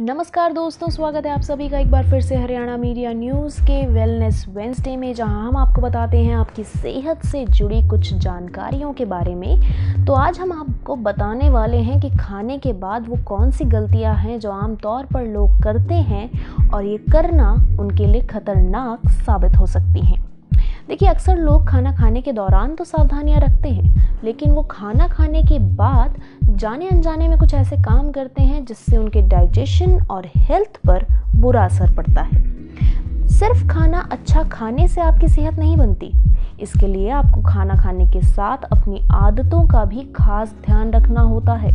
नमस्कार दोस्तों, स्वागत है आप सभी का एक बार फिर से हरियाणा मीडिया न्यूज़ के वेलनेस वेंसडे में, जहां हम आपको बताते हैं आपकी सेहत से जुड़ी कुछ जानकारियों के बारे में। तो आज हम आपको बताने वाले हैं कि खाने के बाद वो कौन सी गलतियां हैं जो आमतौर पर लोग करते हैं और ये करना उनके लिए खतरनाक साबित हो सकती हैं। देखिए, अक्सर लोग खाना खाने के दौरान तो सावधानियां रखते हैं, लेकिन वो खाना खाने के बाद जाने अनजाने में कुछ ऐसे काम करते हैं जिससे उनके डाइजेशन और हेल्थ पर बुरा असर पड़ता है। सिर्फ खाना अच्छा खाने से आपकी सेहत नहीं बनती, इसके लिए आपको खाना खाने के साथ अपनी आदतों का भी खास ध्यान रखना होता है।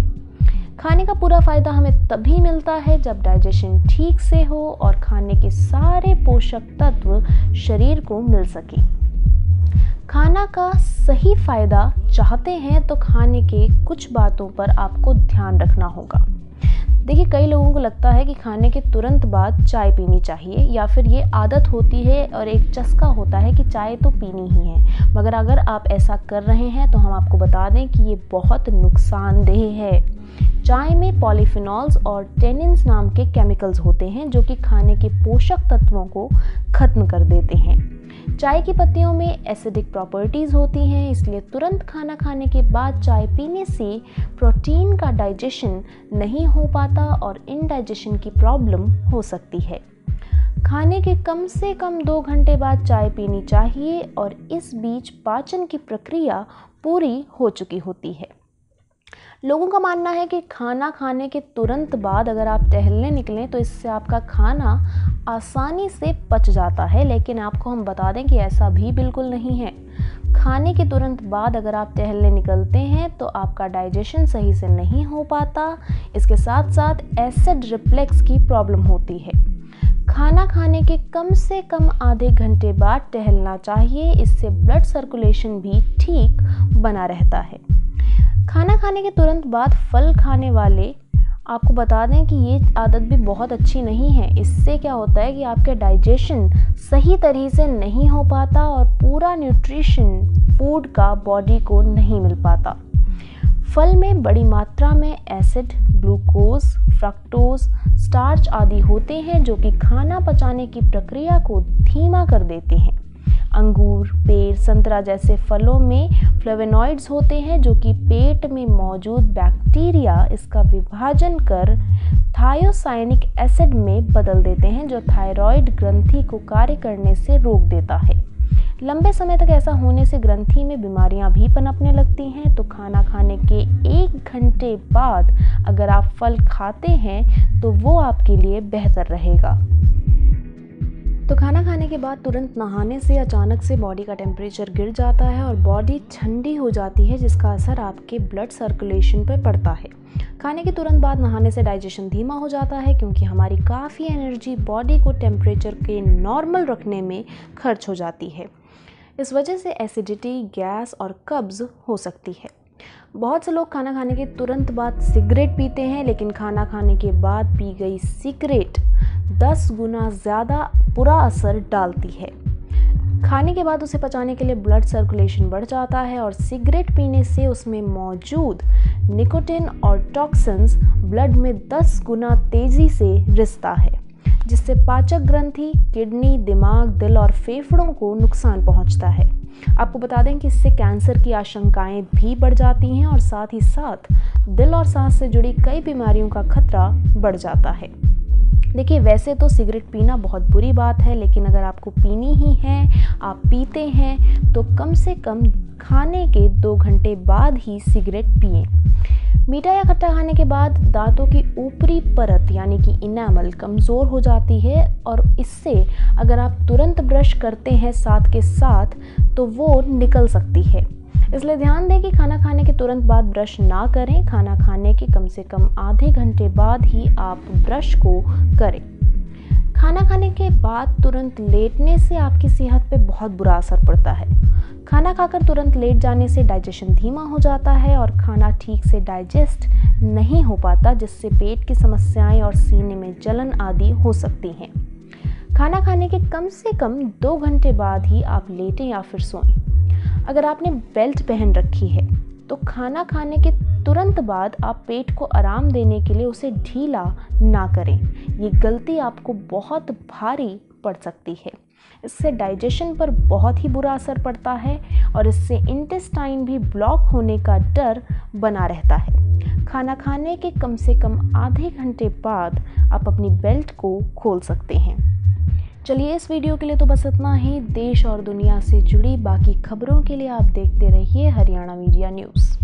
खाने का पूरा फ़ायदा हमें तभी मिलता है जब डाइजेशन ठीक से हो और खाने के सारे पोषक तत्व शरीर को मिल सके। खाना का सही फ़ायदा चाहते हैं तो खाने के कुछ बातों पर आपको ध्यान रखना होगा। देखिए, कई लोगों को लगता है कि खाने के तुरंत बाद चाय पीनी चाहिए, या फिर ये आदत होती है और एक चस्का होता है कि चाय तो पीनी ही है। मगर अगर आप ऐसा कर रहे हैं तो हम आपको बता दें कि ये बहुत नुकसानदेह है। चाय में पॉलीफिनॉल्स और टेनिन्स नाम के केमिकल्स होते हैं जो कि खाने के पोषक तत्वों को खत्म कर देते हैं। चाय की पत्तियों में एसिडिक प्रॉपर्टीज़ होती हैं, इसलिए तुरंत खाना खाने के बाद चाय पीने से प्रोटीन का डाइजेशन नहीं हो पाता और इनडाइजेशन की प्रॉब्लम हो सकती है। खाने के कम से कम 2 घंटे बाद चाय पीनी चाहिए और इस बीच पाचन की प्रक्रिया पूरी हो चुकी होती है। लोगों का मानना है कि खाना खाने के तुरंत बाद अगर आप टहलने निकलें तो इससे आपका खाना आसानी से पच जाता है, लेकिन आपको हम बता दें कि ऐसा भी बिल्कुल नहीं है। खाने के तुरंत बाद अगर आप टहलने निकलते हैं तो आपका डाइजेशन सही से नहीं हो पाता, इसके साथ साथ एसिड रिफ्लक्स की प्रॉब्लम होती है। खाना खाने के कम से कम आधे घंटे बाद टहलना चाहिए, इससे ब्लड सर्कुलेशन भी ठीक बना रहता है। खाना खाने के तुरंत बाद फल खाने वाले, आपको बता दें कि ये आदत भी बहुत अच्छी नहीं है। इससे क्या होता है कि आपके डाइजेशन सही तरह से नहीं हो पाता और पूरा न्यूट्रिशन फूड का बॉडी को नहीं मिल पाता। फल में बड़ी मात्रा में एसिड, ग्लूकोज, फ्रक्टोज, स्टार्च आदि होते हैं जो कि खाना पचाने की प्रक्रिया को धीमा कर देते हैं। अंगूर, पेड़, संतरा जैसे फलों में फ्लेवोनॉइड्स होते हैं जो कि पेट में मौजूद बैक्टीरिया इसका विभाजन कर थायोसाइनिक एसिड में बदल देते हैं, जो थायराइड ग्रंथि को कार्य करने से रोक देता है। लंबे समय तक ऐसा होने से ग्रंथि में बीमारियां भी पनपने लगती हैं। तो खाना खाने के 1 घंटे बाद अगर आप फल खाते हैं तो वो आपके लिए बेहतर रहेगा। तो खाना खाने के बाद तुरंत नहाने से अचानक से बॉडी का टेम्परेचर गिर जाता है और बॉडी ठंडी हो जाती है, जिसका असर आपके ब्लड सर्कुलेशन पर पड़ता है। खाने के तुरंत बाद नहाने से डाइजेशन धीमा हो जाता है, क्योंकि हमारी काफ़ी एनर्जी बॉडी को टेम्परेचर के नॉर्मल रखने में खर्च हो जाती है। इस वजह से एसिडिटी, गैस और कब्ज़ हो सकती है। बहुत से लोग खाना खाने के तुरंत बाद सिगरेट पीते हैं, लेकिन खाना खाने के बाद पी गई सिगरेट 10 गुना ज़्यादा बुरा असर डालती है। खाने के बाद उसे पचाने के लिए ब्लड सर्कुलेशन बढ़ जाता है और सिगरेट पीने से उसमें मौजूद निकोटिन और टॉक्सिन्स ब्लड में 10 गुना तेज़ी से रिसता है, जिससे पाचक ग्रंथि, किडनी, दिमाग, दिल और फेफड़ों को नुकसान पहुंचता है। आपको बता दें कि इससे कैंसर की आशंकाएं भी बढ़ जाती हैं और साथ ही साथ दिल और सांस से जुड़ी कई बीमारियों का खतरा बढ़ जाता है। देखिए, वैसे तो सिगरेट पीना बहुत बुरी बात है, लेकिन अगर आपको पीनी ही है, आप पीते हैं, तो कम से कम खाने के 2 घंटे बाद ही सिगरेट पिएं। मीठा या खट्टा खाने के बाद दांतों की ऊपरी परत यानी कि इनामल कमज़ोर हो जाती है, और इससे अगर आप तुरंत ब्रश करते हैं साथ के साथ तो वो निकल सकती है। इसलिए ध्यान दें कि खाना खाने के तुरंत बाद ब्रश ना करें। खाना खाने के कम से कम आधे घंटे बाद ही आप ब्रश को करें। खाना खाने के बाद तुरंत लेटने से आपकी सेहत पे बहुत बुरा असर पड़ता है। खाना खाकर तुरंत लेट जाने से डाइजेशन धीमा हो जाता है और खाना ठीक से डाइजेस्ट नहीं हो पाता, जिससे पेट की समस्याएं और सीने में जलन आदि हो सकती हैं। खाना खाने के कम से कम 2 घंटे बाद ही आप लेटें या फिर सोएं। अगर आपने बेल्ट पहन रखी है तो खाना खाने के तुरंत बाद आप पेट को आराम देने के लिए उसे ढीला ना करें। ये गलती आपको बहुत भारी पड़ सकती है। इससे डाइजेशन पर बहुत ही बुरा असर पड़ता है और इससे इंटेस्टाइन भी ब्लॉक होने का डर बना रहता है। खाना खाने के कम से कम आधे घंटे बाद आप अपनी बेल्ट को खोल सकते हैं। चलिए, इस वीडियो के लिए तो बस इतना ही। देश और दुनिया से जुड़ी बाकी खबरों के लिए आप देखते रहिए हरियाणा मीडिया न्यूज़।